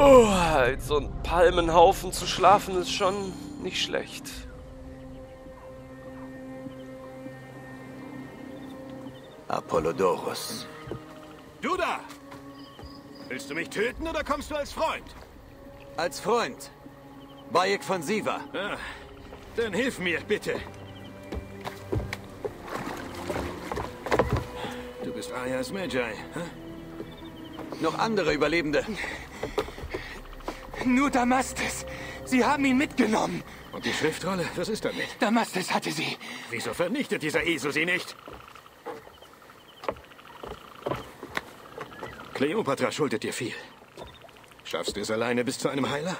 Oh, als so ein Palmenhaufen zu schlafen ist schon nicht schlecht. Apollodorus. Du da! Willst du mich töten oder kommst du als Freund? Als Freund. Bayek von Siva. Ah, dann hilf mir, bitte. Du bist Ayas Medjai, hä? Noch andere Überlebende. Nur Damastes. Sie haben ihn mitgenommen. Und die Schriftrolle? Was ist damit? Damastes hatte sie. Wieso vernichtet dieser Esel sie nicht? Kleopatra schuldet dir viel. Schaffst du es alleine bis zu einem Heiler?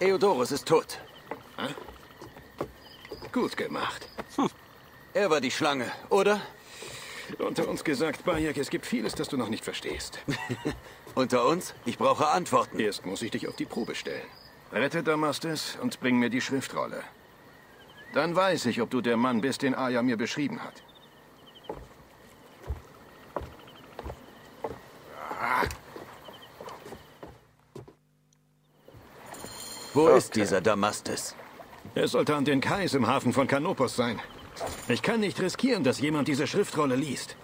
Eudoros ist tot. Hä? Gut gemacht. Hm. Er war die Schlange, oder? Unter uns gesagt, Bayek, es gibt vieles, das du noch nicht verstehst. Unter uns? Ich brauche Antworten. Erst muss ich dich auf die Probe stellen. Rette Damastes und bring mir die Schriftrolle. Dann weiß ich, ob du der Mann bist, den Aya mir beschrieben hat. Wo ist dieser Damastes? Er sollte an den Kais im Hafen von Kanopos sein. Ich kann nicht riskieren, dass jemand diese Schriftrolle liest.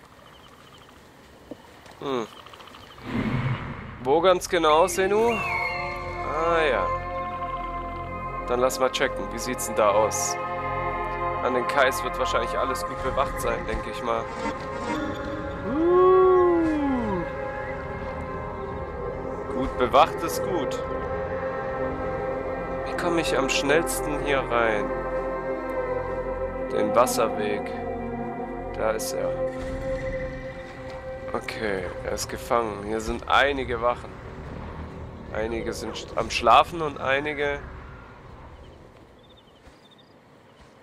Hm. Wo ganz genau, Senu? Ah ja. Dann lass mal checken. Wie sieht's denn da aus? An den Kais wird wahrscheinlich alles gut bewacht sein, denke ich mal. Gut bewacht ist gut. Wie komme ich am schnellsten hier rein? Den Wasserweg. Da ist er. Okay, er ist gefangen. Hier sind einige Wachen. Einige sind am Schlafen und einige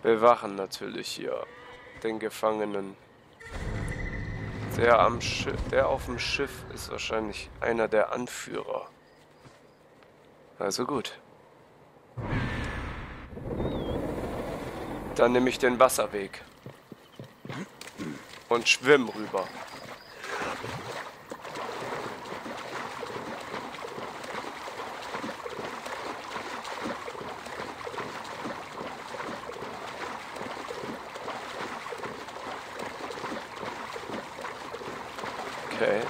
bewachen natürlich hier den Gefangenen. Der auf dem Schiff ist wahrscheinlich einer der Anführer. Also gut. Dann nehme ich den Wasserweg und schwimme rüber. Okay.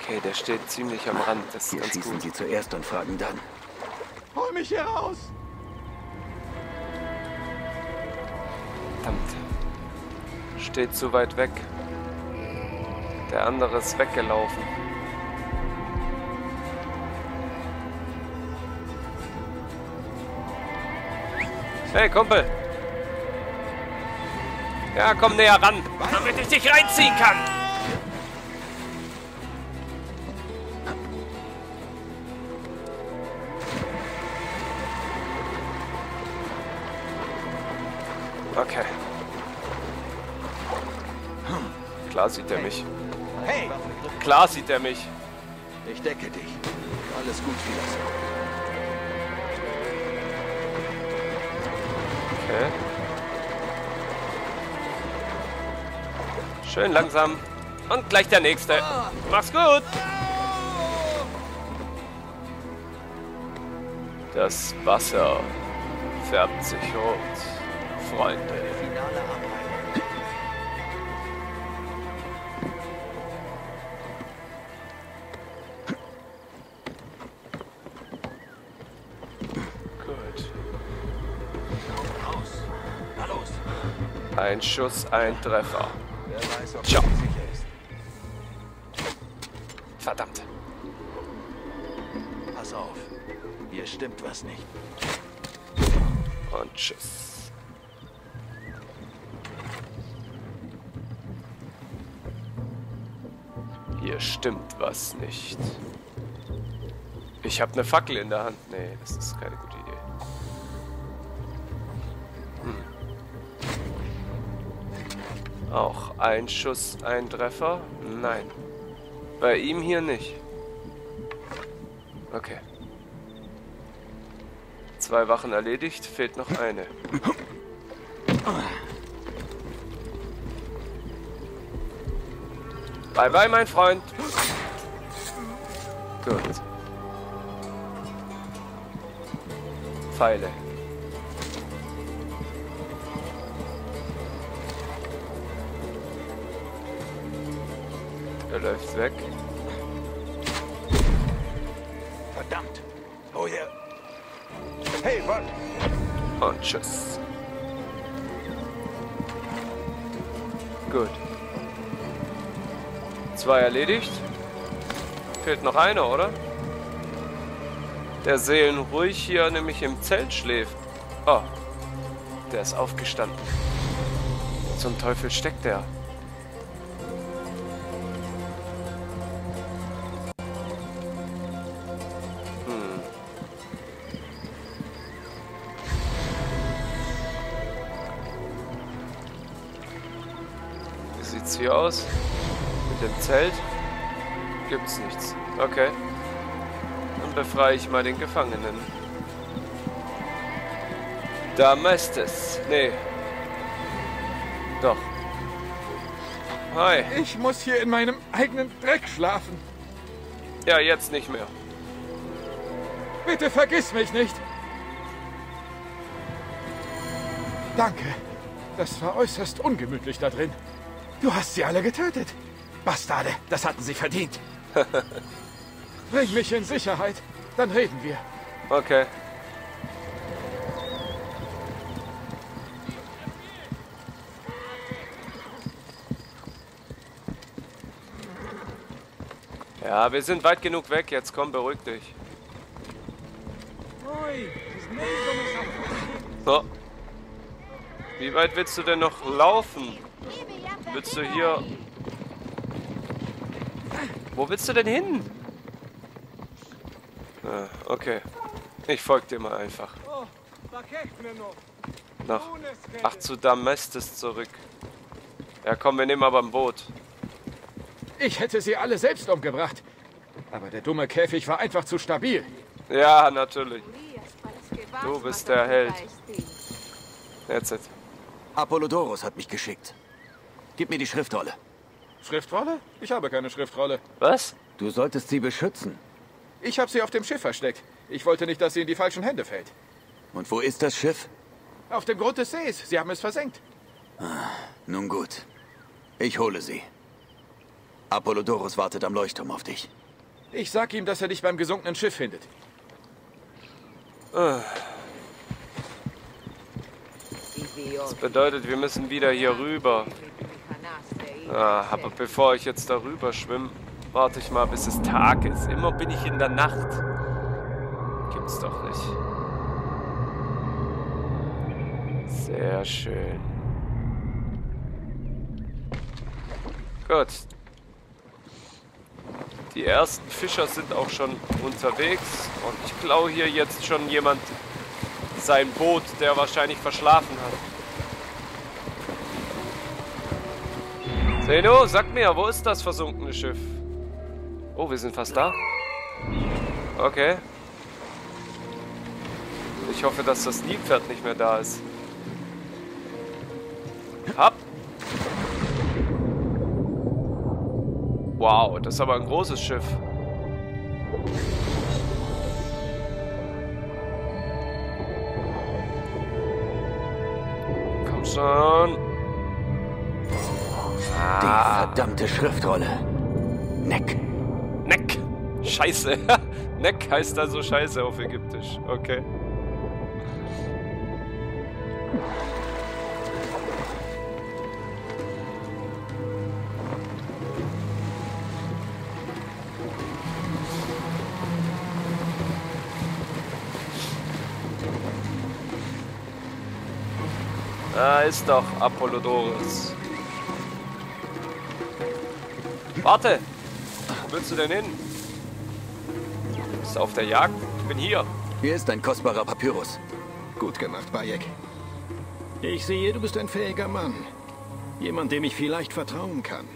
Okay, der steht ziemlich am Rand. Das ist hier ganz schießen gut. Sie zuerst und fragen dann. Hol mich hier raus! Verdammt. Steht zu weit weg. Der andere ist weggelaufen. Hey, Kumpel! Ja, komm näher ran, damit ich dich reinziehen kann! Okay. Klar sieht er mich. Hey! Klar sieht er mich. Ich decke dich. Alles gut, Filas. Okay. Schön langsam. Und gleich der nächste. Mach's gut! Das Wasser färbt sich rot, Freunde. Ein Schuss, ein Treffer. Ciao. Verdammt. Pass auf. Hier stimmt was nicht. Und tschüss. Hier stimmt was nicht. Ich habe eine Fackel in der Hand. Nee, das ist keine gute Idee. Auch ein Schuss, ein Treffer? Nein. Bei ihm hier nicht. Okay. 2 Wachen erledigt, fehlt noch eine. Bye bye, mein Freund. Gut. Pfeile. Er läuft weg. Verdammt. Oh ja. Yeah. Hey, warte. Und tschüss. Gut. 2 erledigt. Fehlt noch einer, oder? Der Seelenruhig hier nämlich im Zelt schläft. Oh. Der ist aufgestanden. Zum Teufel steckt der. Hier aus. Mit dem Zelt gibt's nichts. Okay. Dann befreie ich mal den Gefangenen. Damastes. Nee. Doch. Hi. Ich muss hier in meinem eigenen Dreck schlafen. Ja, jetzt nicht mehr. Bitte vergiss mich nicht. Danke. Das war äußerst ungemütlich da drin. Du hast sie alle getötet. Bastarde, das hatten sie verdient. Bring mich in Sicherheit, dann reden wir. Okay. Ja, wir sind weit genug weg. Jetzt komm, beruhig dich. So. Wie weit willst du denn noch laufen? Willst du hier... Wo willst du denn hin? Ah, okay. Ich folge dir mal einfach. Ach, zu Damastes zurück. Ja, komm, wir nehmen aber ein Boot. Ich hätte sie alle selbst umgebracht. Aber der dumme Käfig war einfach zu stabil. Ja, natürlich. Du bist der Held. That's it. Apollodorus hat mich geschickt. Gib mir die Schriftrolle. Schriftrolle? Ich habe keine Schriftrolle. Was? Du solltest sie beschützen. Ich habe sie auf dem Schiff versteckt. Ich wollte nicht, dass sie in die falschen Hände fällt. Und wo ist das Schiff? Auf dem Grund des Sees. Sie haben es versenkt. Ah, nun gut. Ich hole sie. Apollodorus wartet am Leuchtturm auf dich. Ich sag ihm, dass er dich beim gesunkenen Schiff findet. Das bedeutet, wir müssen wieder hier rüber. Ah, aber bevor ich jetzt darüber schwimme, warte ich mal, bis es Tag ist. Immer bin ich in der Nacht. Gibt's doch nicht. Sehr schön. Gut. Die ersten Fischer sind auch schon unterwegs. Und ich klaue hier jetzt schon jemand sein Boot, der wahrscheinlich verschlafen hat. Senu, sag mir, wo ist das versunkene Schiff? Oh, wir sind fast da. Okay. Ich hoffe, dass das Nilpferd nicht mehr da ist. Hab. Wow, das ist aber ein großes Schiff. Komm schon. Die verdammte Schriftrolle. Neck. Neck. Scheiße. Neck heißt also Scheiße auf Ägyptisch. Okay. Da ist doch Apollodorus. Warte! Wo willst du denn hin? Bist du auf der Jagd? Ich bin hier. Hier ist ein kostbarer Papyrus. Gut gemacht, Bayek. Ich sehe, du bist ein fähiger Mann. Jemand, dem ich vielleicht vertrauen kann.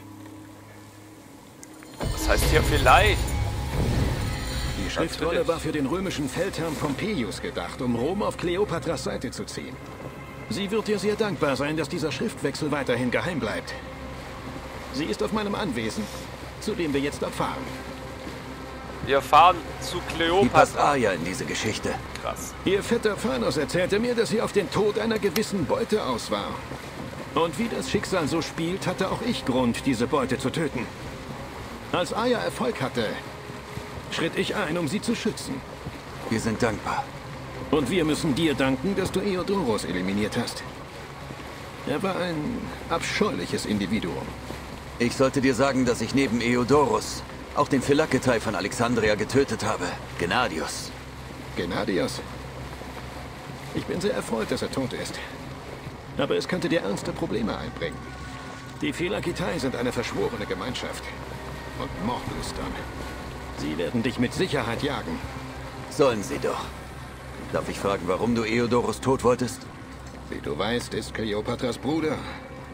Das heißt hier vielleicht. Die Schriftrolle war für den römischen Feldherrn Pompeius gedacht, um Rom auf Kleopatras Seite zu ziehen. Sie wird dir sehr dankbar sein, dass dieser Schriftwechsel weiterhin geheim bleibt. Sie ist auf meinem Anwesen, zu dem wir jetzt erfahren. Wir fahren zu Kleopatra. Die passt Aya in diese Geschichte. Krass. Ihr Vetter Phanos erzählte mir, dass sie auf den Tod einer gewissen Beute aus war. Und wie das Schicksal so spielt, hatte auch ich Grund, diese Beute zu töten. Als Aya Erfolg hatte, schritt ich ein, um sie zu schützen. Wir sind dankbar. Und wir müssen dir danken, dass du Iodoros eliminiert hast. Er war ein abscheuliches Individuum. Ich sollte dir sagen, dass ich neben Eudoros auch den Phylakitai von Alexandria getötet habe. Gennadius. Gennadius? Ich bin sehr erfreut, dass er tot ist. Aber es könnte dir ernste Probleme einbringen. Die Phylakitai sind eine verschworene Gemeinschaft. Und Mordlüstern. Sie werden dich mit Sicherheit jagen. Sollen sie doch. Darf ich fragen, warum du Eudoros tot wolltest? Wie du weißt, ist Kleopatras Bruder,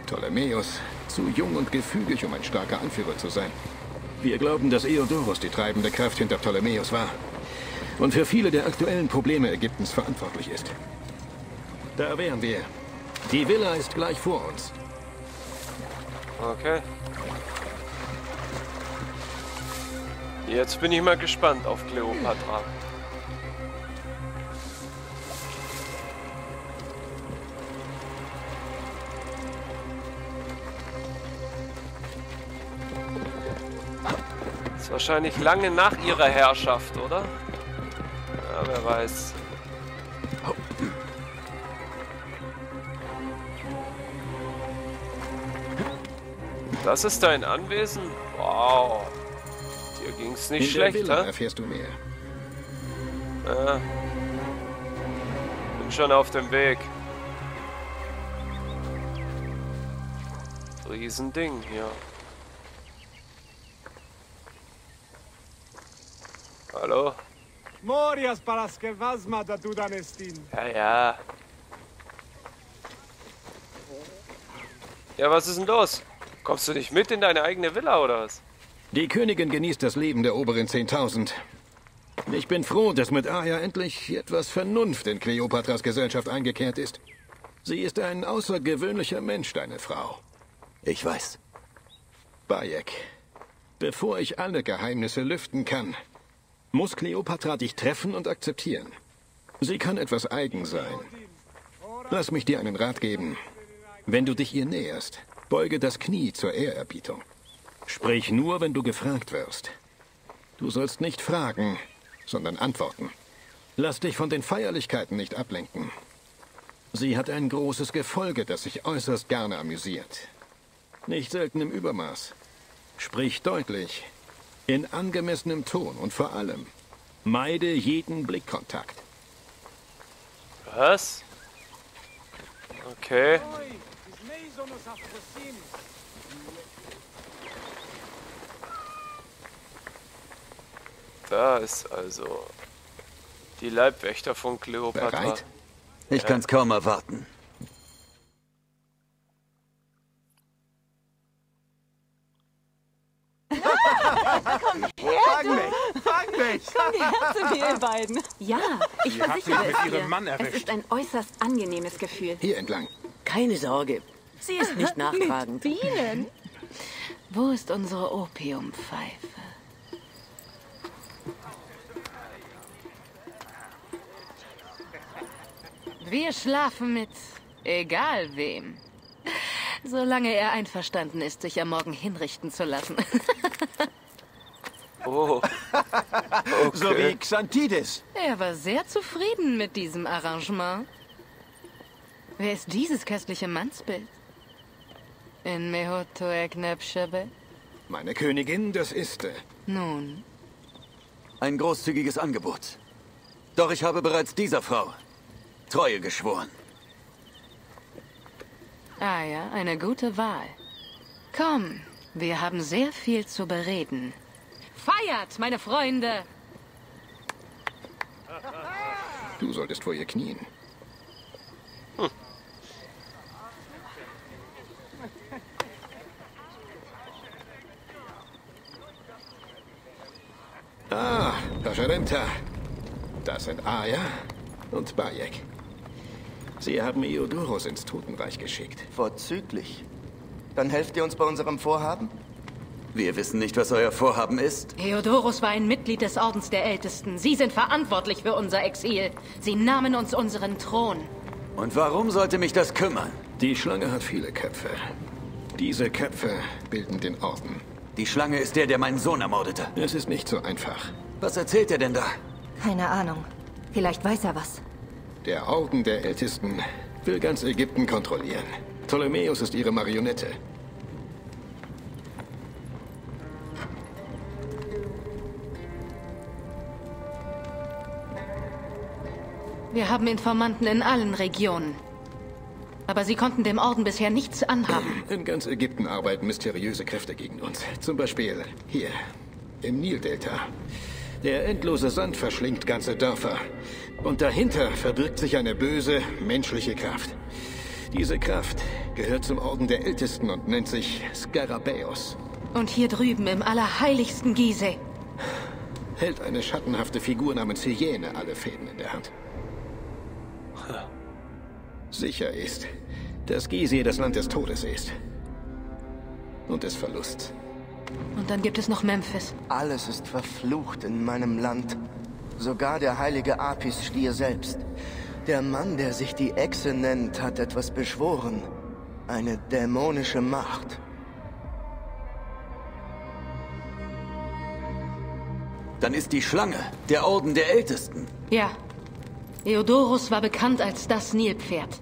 Ptolemäus, zu jung und gefügig, um ein starker Anführer zu sein. Wir glauben, dass Eudoros die treibende Kraft hinter Ptolemäus war und für viele der aktuellen Probleme Ägyptens verantwortlich ist. Da wären wir. Die Villa ist gleich vor uns. Okay. Jetzt bin ich mal gespannt auf Kleopatra. Wahrscheinlich lange nach ihrer Herrschaft, oder? Ja, wer weiß. Das ist dein Anwesen? Wow. Dir ging's nicht schlecht, hä? In der Villa erfährst du mehr. Ja. Bin schon auf dem Weg. Riesending hier. Hallo? Morias, Palaske, was macht du da, Nestin? Ja. Ja, was ist denn los? Kommst du nicht mit in deine eigene Villa, oder was? Die Königin genießt das Leben der oberen 10.000. Ich bin froh, dass mit Aya endlich etwas Vernunft in Kleopatras Gesellschaft eingekehrt ist. Sie ist ein außergewöhnlicher Mensch, deine Frau. Ich weiß. Bayek, bevor ich alle Geheimnisse lüften kann, muss Kleopatra dich treffen und akzeptieren. Sie kann etwas eigen sein. Lass mich dir einen Rat geben. Wenn du dich ihr näherst, beuge das Knie zur Ehrerbietung. Sprich nur, wenn du gefragt wirst. Du sollst nicht fragen, sondern antworten. Lass dich von den Feierlichkeiten nicht ablenken. Sie hat ein großes Gefolge, das sich äußerst gerne amüsiert. Nicht selten im Übermaß. Sprich deutlich. In angemessenem Ton und vor allem meide jeden Blickkontakt. Was? Okay. Da ist also die Leibwächter von Kleopatra. Bereit? Ich kann's kaum erwarten. Komm her, fang mich! Fang mich! Komm her zu mir, ihr beiden. Ja, ich versichere es mit ihrem Mann erwischt. Es ist ein äußerst angenehmes Gefühl. Hier entlang. Keine Sorge, sie ist nicht nachtragend. Mit Bienen. Wo ist unsere Opiumpfeife? Wir schlafen mit egal wem. Solange er einverstanden ist, sich am Morgen hinrichten zu lassen. Oh. Okay. So wie Xantides. Er war sehr zufrieden mit diesem Arrangement. Wer ist dieses köstliche Mannsbild? In Mehotoeknepschebe? Meine Königin, das ist er. Nun. Ein großzügiges Angebot. Doch ich habe bereits dieser Frau Treue geschworen. Ah ja, eine gute Wahl. Komm, wir haben sehr viel zu bereden. Feiert, meine Freunde! Du solltest vor ihr knien. Hm. Pascharenta. Das sind Aya und Bayek. Sie haben Iodoros ins Totenreich geschickt. Vorzüglich. Dann helft ihr uns bei unserem Vorhaben? Wir wissen nicht, was euer Vorhaben ist. Theodoros war ein Mitglied des Ordens der Ältesten. Sie sind verantwortlich für unser Exil. Sie nahmen uns unseren Thron. Und warum sollte mich das kümmern? Die Schlange hat viele Köpfe. Diese Köpfe bilden den Orden. Die Schlange ist der, der meinen Sohn ermordete. Es ist nicht so einfach. Was erzählt er denn da? Keine Ahnung. Vielleicht weiß er was. Der Orden der Ältesten will ganz Ägypten kontrollieren. Ptolemäus ist ihre Marionette. Wir haben Informanten in allen Regionen. Aber sie konnten dem Orden bisher nichts anhaben. In ganz Ägypten arbeiten mysteriöse Kräfte gegen uns. Zum Beispiel hier, im Nildelta. Der endlose Sand verschlingt ganze Dörfer. Und dahinter verbirgt sich eine böse, menschliche Kraft. Diese Kraft gehört zum Orden der Ältesten und nennt sich Skarabäus. Und hier drüben im allerheiligsten Gizeh hält eine schattenhafte Figur namens Hyäne alle Fäden in der Hand. Sicher ist, dass Gizeh das Land des Todes ist. Und des Verlusts. Und dann gibt es noch Memphis. Alles ist verflucht in meinem Land. Sogar der heilige Apis Stier selbst. Der Mann, der sich die Echse nennt, hat etwas beschworen. Eine dämonische Macht. Dann ist die Schlange der Orden der Ältesten. Ja. Eudoros war bekannt als das Nilpferd.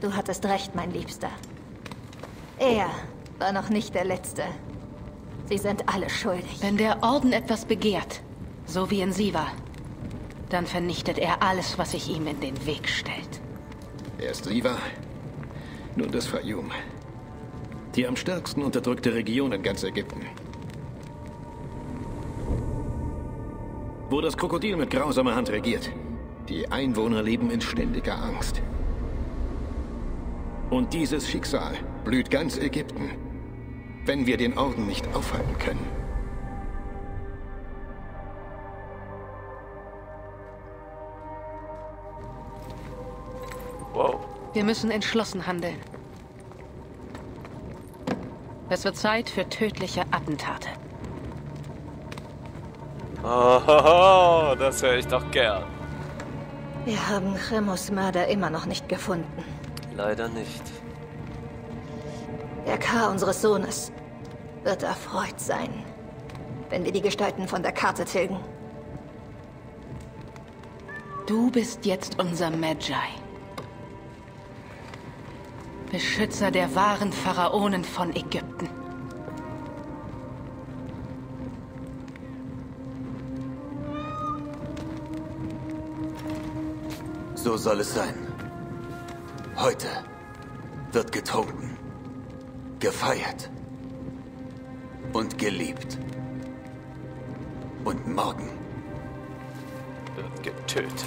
Du hattest recht, mein Liebster. Er war noch nicht der Letzte. Sie sind alle schuldig. Wenn der Orden etwas begehrt, so wie in Siva, dann vernichtet er alles, was sich ihm in den Weg stellt. Erst Siva, nun das Fayum. Die am stärksten unterdrückte Region in ganz Ägypten. Wo das Krokodil mit grausamer Hand regiert. Die Einwohner leben in ständiger Angst. Und dieses Schicksal blüht ganz Ägypten, wenn wir den Orden nicht aufhalten können. Wow. Wir müssen entschlossen handeln. Es wird Zeit für tödliche Attentate. Oh, das höre ich doch gern. Wir haben Chemus' Mörder immer noch nicht gefunden. Leider nicht. Der K. unseres Sohnes wird erfreut sein, wenn wir die Gestalten von der Karte tilgen. Du bist jetzt unser Medjai. Beschützer der wahren Pharaonen von Ägypten. So soll es sein. Heute wird getrunken, gefeiert und geliebt. Und morgen wird getötet.